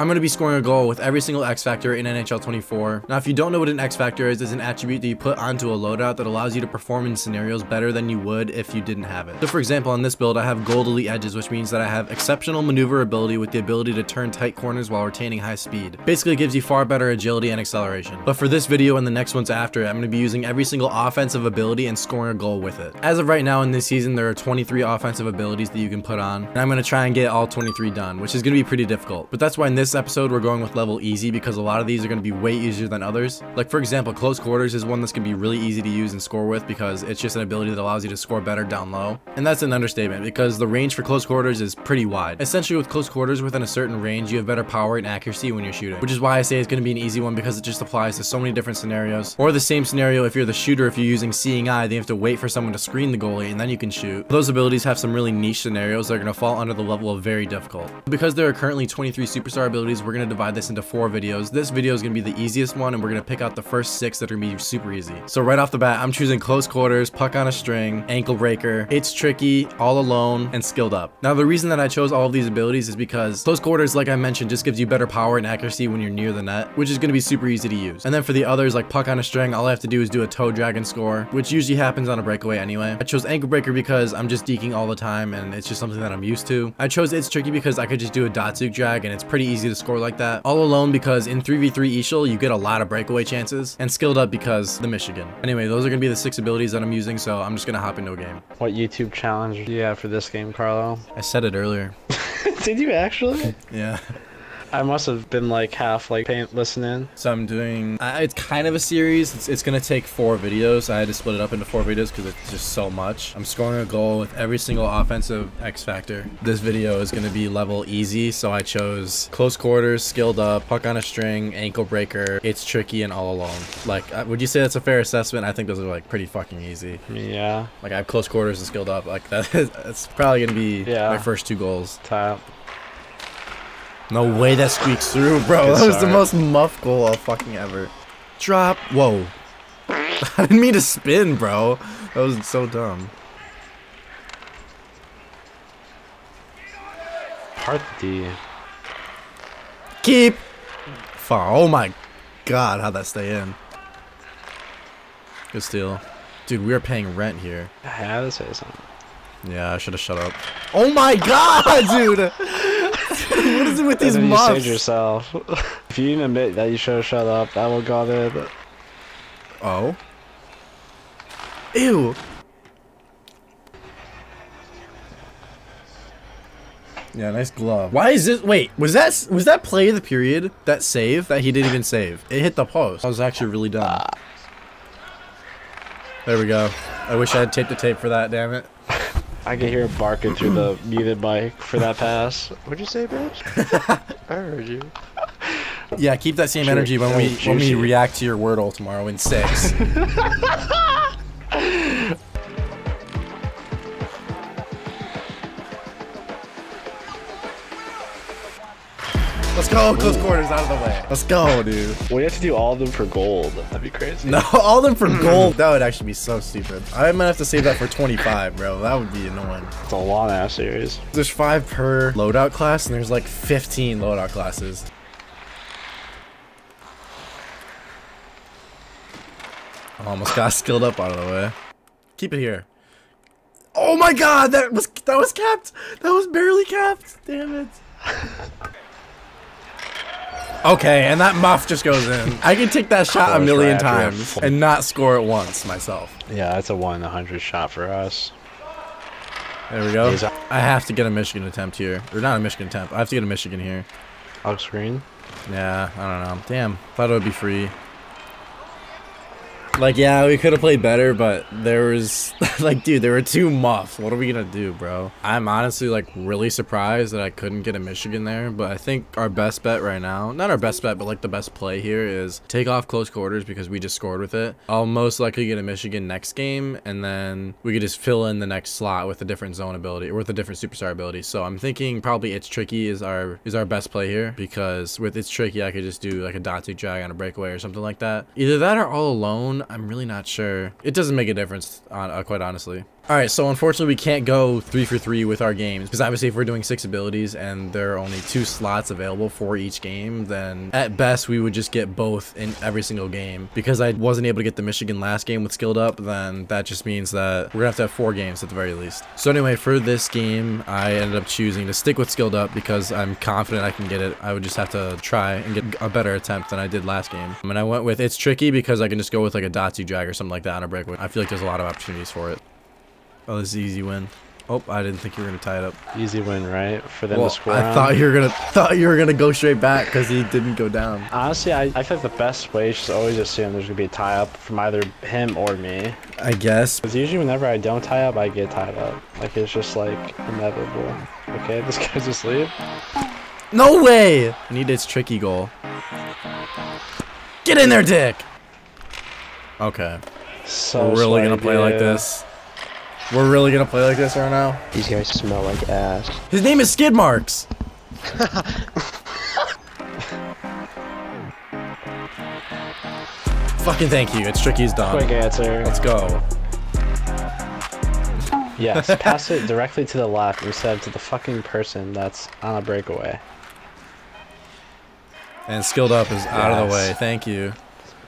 I'm going to be scoring a goal with every single X Factor in NHL 24. Now, if you don't know what an X Factor is, it's an attribute that you put onto a loadout that allows you to perform in scenarios better than you would if you didn't have it. So for example, on this build, I have Gold Elite Edges, which means that I have exceptional maneuverability with the ability to turn tight corners while retaining high speed. Basically, it gives you far better agility and acceleration. But for this video and the next ones after, I'm going to be using every single offensive ability and scoring a goal with it. As of right now in this season, there are 23 offensive abilities that you can put on, and I'm going to try and get all 23 done, which is going to be pretty difficult. But that's why in this episode we're going with level easy, because a lot of these are going to be way easier than others. Like for example, close quarters is one that's going to be really easy to use and score with, because it's just an ability that allows you to score better down low. And that's an understatement, because the range for close quarters is pretty wide. Essentially, with close quarters within a certain range, you have better power and accuracy when you're shooting, which is why I say it's going to be an easy one, because it just applies to so many different scenarios. Or the same scenario if you're the shooter, if you're using seeing eye, then you have to wait for someone to screen the goalie and then you can shoot. Those abilities have some really niche scenarios that are going to fall under the level of very difficult. Because there are currently 23 superstar abilities, we're going to divide this into 4 videos. This video is going to be the easiest one, and we're going to pick out the first 6 that are going to be super easy. So right off the bat, I'm choosing close quarters, puck on a string, ankle breaker, it's tricky, all alone, and skilled up. Now the reason that I chose all of these abilities is because close quarters, like I mentioned, just gives you better power and accuracy when you're near the net, which is going to be super easy to use. And then for the others, like puck on a string, all I have to do is do a toe drag and score, which usually happens on a breakaway anyway. I chose ankle breaker because I'm just deking all the time and it's just something that I'm used to. I chose it's tricky because I could just do a Datsuk drag and it's pretty easy to score like that. All alone because in 3v3 EASHL you get a lot of breakaway chances, and skilled up because the Michigan. Anyway, those are gonna be the 6 abilities that I'm using, so I'm just gonna hop into a game. What YouTube challenge do you have for this game, Carlo? I said it earlier. Did you actually? Yeah. I must have been like half like listening. So I'm doing, it's kind of a series. It's gonna take 4 videos. I had to split it up into 4 videos because it's just so much. I'm scoring a goal with every single offensive X Factor. This video is gonna be level easy, so I chose close quarters, skilled up, puck on a string, ankle breaker, it's tricky, and all alone. Like, would you say that's a fair assessment? I think those are like pretty fucking easy. Yeah. Like I have close quarters and skilled up. Like that's probably gonna be my first 2 goals. Top. No way that squeaks through, bro. That was the most muff goal I'll fucking ever. Drop. Whoa. I didn't mean to spin, bro. That was so dumb. Part D. Keep. Far. Oh my god, how'd that stay in? Good steal. Dude, we are paying rent here. I had to say something. Yeah, I should have shut up. Oh my god, dude. What is it with these muffs? You saved yourself. If you even admit that you should have shut up, that will go there. But... oh. Ew. Yeah, nice glove. Why is this? Wait, was that play of the period? That save that he didn't even save. It hit the post. I was actually really dumb. There we go. I wish I had taped the tape for that. Damn it. I can hear him barking through the muted mic for that pass. What'd you say, bitch? I heard you. Yeah, keep that same energy when we react to your Wordle tomorrow in 6. Let's go, close quarters out of the way. Let's go, dude. Well, you have to do all of them for gold. That'd be crazy. No, all of them for gold? That would actually be so stupid. I might have to save that for 25, bro. That would be annoying. It's a long ass series. There's 5 per loadout class, and there's like 15 loadout classes. I almost got skilled up out of the way. Keep it here. Oh my god, that was capped. That was barely capped. Damn it. Okay, and that muff just goes in. I can take that shot a million times and not score it once myself. Yeah, that's a 1 in 100 shot for us. There we go. I have to get a Michigan attempt here. Or not a Michigan attempt. I have to get a Michigan here. Off screen? Yeah, I don't know. Damn, thought it would be free. Like, yeah, we could have played better, but there was... like, dude, there were 2 muffs. What are we gonna do, bro? I'm honestly, like, really surprised that I couldn't get a Michigan there, but I think our best bet right now... not our best bet, but, like, the best play here is take off close quarters because we just scored with it. I'll most likely get a Michigan next game, and then we could just fill in the next slot with a different zone ability, or with a different superstar ability. So I'm thinking probably it's tricky is our best play here, because with it's tricky, I could just do, like, a Datsuk drag on a breakaway or something like that. Either that or all alone. I'm really not sure. It doesn't make a difference, quite honestly. Alright, so unfortunately we can't go 3 for 3 with our games, because obviously if we're doing 6 abilities and there are only 2 slots available for each game, then at best we would just get both in every single game. Because I wasn't able to get the Michigan last game with Skilled Up, then that just means that we're gonna have to have 4 games at the very least. So anyway, for this game, I ended up choosing to stick with Skilled Up because I'm confident I can get it. I would just have to try and get a better attempt than I did last game. And I went with It's Tricky because I can just go with like a Dotsu drag or something like that on a break. I feel like there's a lot of opportunities for it. Oh, this is an easy win. Oh, I didn't think you were gonna tie it up. Easy win, right? For them to score. I thought you were gonna go straight back because he didn't go down. Honestly, I feel like the best way is just always assume there's gonna be a tie up from either him or me. I guess. Because usually whenever I don't tie up, I get tied up. Like it's just like inevitable. Okay, this guy's asleep. No way! I need its tricky goal. Get in there, Dick. Okay. So we're really gonna play like this. We're really gonna play like this right now? These guys smell like ass. His name is Skid Marks! Fucking thank you, it's Tricky's done. Quick answer. Let's go. Yes, pass it directly to the left instead of to the fucking person that's on a breakaway. And Skilled Up is out of the way, thank you.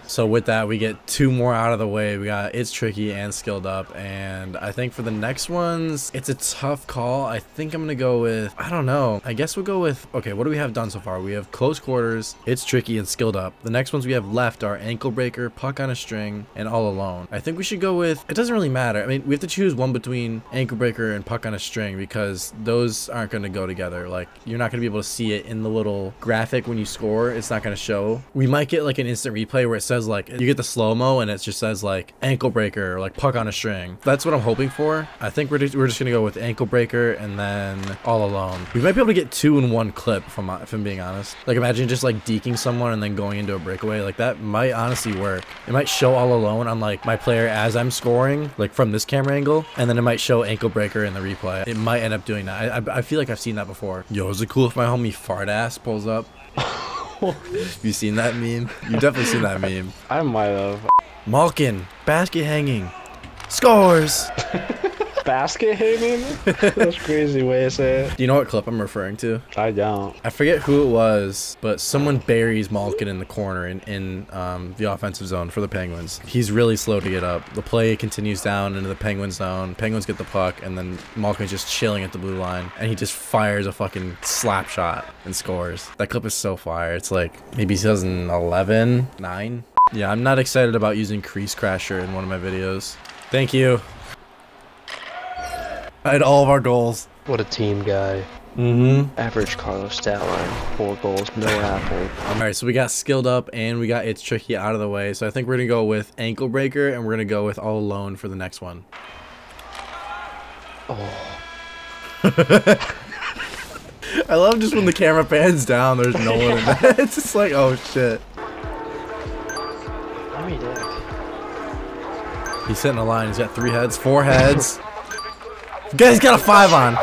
So with that, we get 2 more out of the way. We got It's Tricky and Skilled Up. And I think for the next ones, it's a tough call. I think I'm going to go with, I don't know. I guess we'll go with, okay, what do we have done so far? We have Close Quarters, It's Tricky, and Skilled Up. The next ones we have left are Ankle Breaker, Puck on a String, and All Alone. I think we should go with, it doesn't really matter. I mean, we have to choose one between Ankle Breaker and Puck on a String because those aren't going to go together. Like, you're not going to be able to see it in the little graphic when you score. It's not going to show. We might get like an instant replay where it says, like you get the slow-mo and it just says like Ankle Breaker or like Puck on a String. That's what I'm hoping for. I think we're just gonna go with Ankle Breaker and then All Alone. We might be able to get 2 in 1 clip if I'm being honest. Like imagine just like deking someone and then going into a breakaway. Like that might honestly work. It might show All Alone on like my player as I'm scoring, like from this camera angle, and then it might show Ankle Breaker in the replay. It might end up doing that. I feel like I've seen that before. Yo, is it cool if my homie Fart Ass pulls up? You seen that meme? You definitely seen that meme. I might have. Malkin, basket hanging, scores. Basket hanging? That's a crazy way to say it. Do you know what clip I'm referring to? I don't. I forget who it was, but someone buries Malkin in the corner in the offensive zone for the Penguins. He's really slow to get up. The play continues down into the Penguins zone. Penguins get the puck, and then Malkin's just chilling at the blue line, and he just fires a fucking slap shot and scores. That clip is so fire. It's like maybe 2011, 9. Yeah, I'm not excited about using Crease Crasher in one of my videos. Thank you. I had all of our goals. What a team guy. Mm-hmm. Average Carlos stat line. 4 goals, no apple. Alright, so we got Skilled Up and we got It's Tricky out of the way. So I think we're going to go with Ankle Breaker and we're going to go with All Alone for the next one. Oh. I love just when the camera pans down, there's no one in that. It's just like, oh shit. Let me dig. He's sitting a line. He's got 3 heads, 4 heads. Guy's got a 5 on.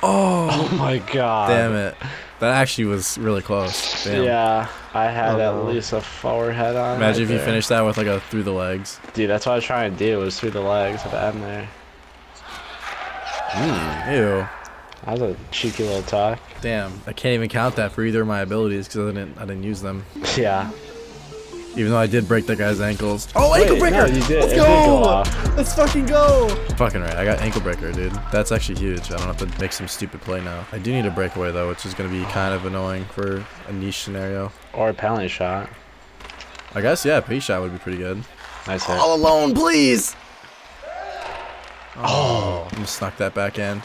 Oh my god. Damn it. That actually was really close. Damn. Yeah, I had at least a forward head on. Imagine if you finished that with like a through the legs. Dude, that's what I was trying to do, was through the legs with the M there. Ew. That was a cheeky little talk. Damn, I can't even count that for either of my abilities because I didn't use them. Yeah. Even though I did break that guy's ankles. Oh, Ankle Breaker! No, you did. Let's go! Let's fucking go! Fucking right, I got Ankle Breaker, dude. That's actually huge. I don't have to make some stupid play now. I do need a breakaway, though, which is going to be kind of annoying for a niche scenario. Or a penalty shot. I guess, yeah, a penalty shot would be pretty good. Nice hit. All Alone, please! Oh, I just snuck that back in.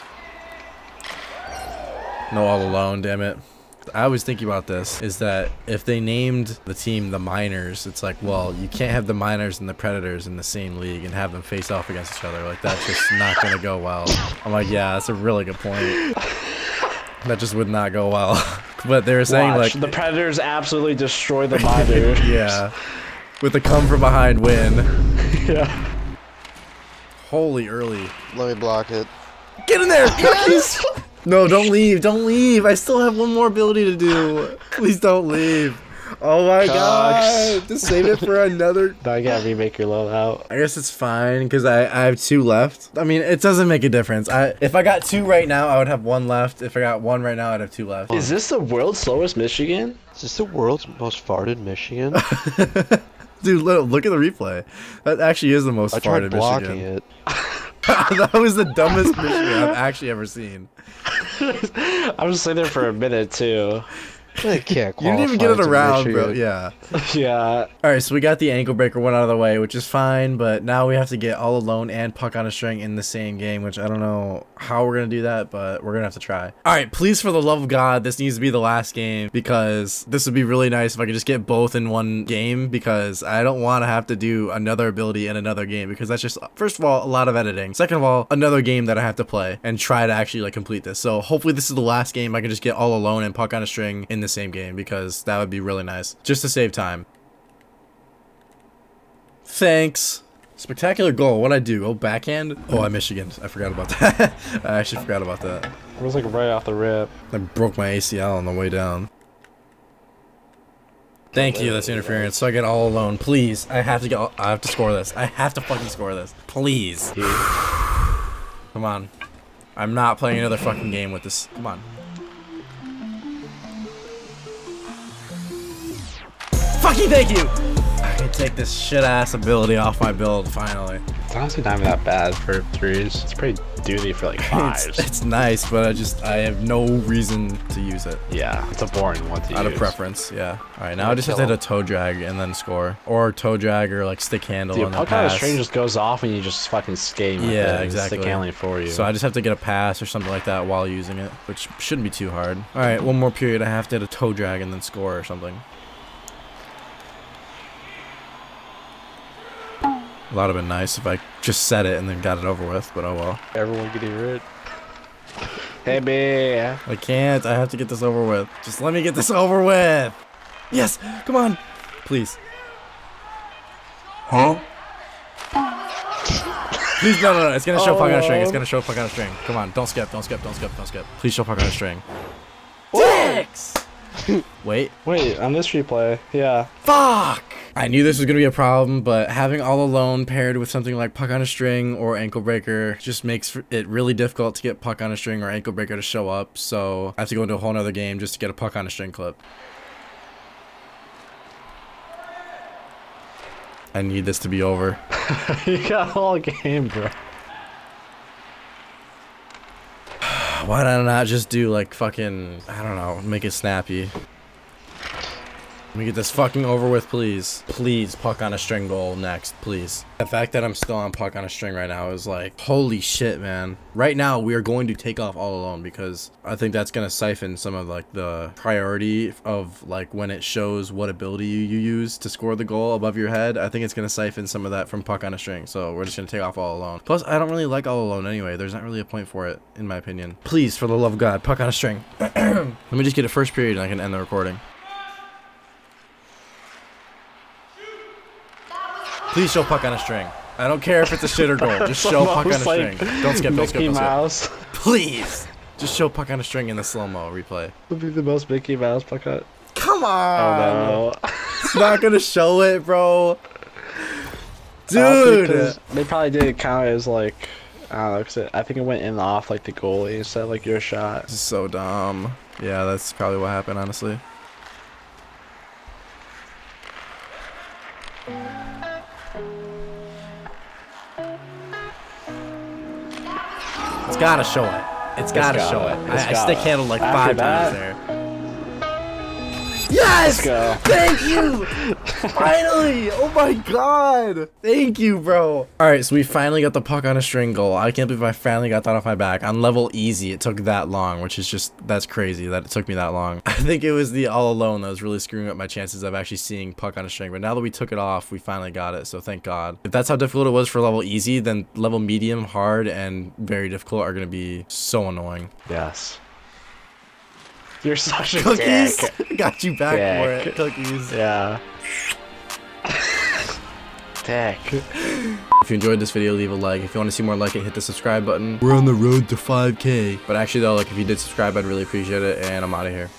No All Alone, damn it. I always think about this, is that if they named the team the Miners, it's like, well, you can't have the Miners and the Predators in the same league and have them face off against each other. Like, that's just not going to go well. I'm like, yeah, that's a really good point. That just would not go well. But they were saying, like, the Predators absolutely destroy the Miners. Yeah. With the come from behind win. Yeah. Holy early. Let me block it. Get in there! Yes! No, don't leave. Don't leave. I still have one more ability to do. Please don't leave. Oh my god! Just save it for another. Now I gotta remake your low out. I guess it's fine because I have two left. I mean, it doesn't make a difference. If I got two right now, I would have one left. If I got one right now, I'd have two left. Is this the world's slowest Michigan? Is this the world's most farted Michigan? Dude, look at the replay. That actually is the most farted Michigan. I tried blocking it. That was the dumbest Michigan I've actually ever seen. I was sitting there for a minute too. I can't qualify. You didn't even get it around, Michigan. Bro. Yeah. Yeah. All right, so we got the ankle breaker one out of the way, which is fine, but now we have to get all alone and puck on a string in the same game, which I don't know how we're going to do that, but we're going to have to try. All right, please, for the love of God, this needs to be the last game because this would be really nice if I could just get both in one game because I don't want to have to do another ability in another game because that's just, first of all, a lot of editing. Second of all, another game that I have to play and try to actually like complete this. So hopefully this is the last game I can just get all alone and puck on a string in the same game because that would be really nice just to save time. Thanks. Spectacular goal. What'd I do? Oh, backhand. Oh, I Michigan. I forgot about that. I actually forgot about that. It was like right off the rip. I broke my ACL on the way down. Thank you. That's interference. So I get all alone. Please. I have to score this. I have to fucking score this. Please. Come on. I'm not playing another fucking game with this. Come on. Fucking thank you! I can take this shit-ass ability off my build, finally. It's honestly not even that bad for threes. It's pretty duty for like fives. It's nice, but I have no reason to use it. Yeah, it's a boring one to use. Out of preference, yeah. All right, now I just have to hit a toe drag and then score. Or toe drag or like stick handle and then pass. Dude, puck on a string just goes off and you just fucking skate with it. Yeah, exactly. Stick handling for you. So I just have to get a pass or something like that while using it, which shouldn't be too hard. All right, one more period. I have to hit a toe drag and then score or something. That would have been nice if I just said it and then got it over with, but oh well. Everyone can hear it. Hey, man. I can't. I have to get this over with. Just let me get this over with. Yes. Come on. Please. Huh? Please, no. It's going to show puck on a string. It's going to show puck on a string. Come on. Don't skip. Don't skip. Don't skip. Don't skip. Please show puck on a string. Dicks! Wait, on this replay. Yeah. Fuck! I knew this was going to be a problem, but having all alone paired with something like puck on a string or ankle breaker just makes it really difficult to get puck on a string or ankle breaker to show up. So I have to go into a whole nother game just to get a puck on a string clip. I need this to be over. You got all game, bro. Why did I not just do like fucking, I don't know, make it snappy. Let me get this fucking over with, please. Please, puck on a string goal next, please. The fact that I'm still on puck on a string right now is like, holy shit, man. Right now, we are going to take off all alone because I think that's going to siphon some of like the priority of like when it shows what ability you use to score the goal above your head. I think it's going to siphon some of that from puck on a string. So we're just going to take off all alone. Plus, I don't really like all alone anyway. There's not really a point for it, in my opinion. Please, for the love of God, puck on a string. Let me just get a first period and I can end the recording. Please show puck on a string. I don't care if it's a shit or goal. Just show puck on a string. Don't skip, don't skip, don't Mouse. Skip. Please! Just show puck on a string in the slow-mo replay. Would be the most Mickey Mouse puck out. Come on! Oh, no. It's not gonna show it, bro. Dude! They probably didn't count as like... I think it went in and off like the goalie instead of like your shot. This is so dumb. Yeah, that's probably what happened, honestly. It's gotta show it. I stick handled like five times there. Yes! Thank you! Finally! Oh my god! Thank you, bro. Alright, so we finally got the puck on a string goal. I can't believe I finally got that off my back. On level easy, it took that long, which is just, that's crazy that it took me that long. I think it was the all alone that was really screwing up my chances of actually seeing puck on a string. But now that we took it off, we finally got it, so thank god. If that's how difficult it was for level easy, then level medium, hard, and very difficult are going to be so annoying. Yes. You're such a cookies. Dick. Got you back dick. For it, cookies. Yeah. Dick. If you enjoyed this video, leave a like. If you want to see more like it, hit the subscribe button. We're on the road to 5K. But actually though, like if you did subscribe, I'd really appreciate it, and I'm out of here.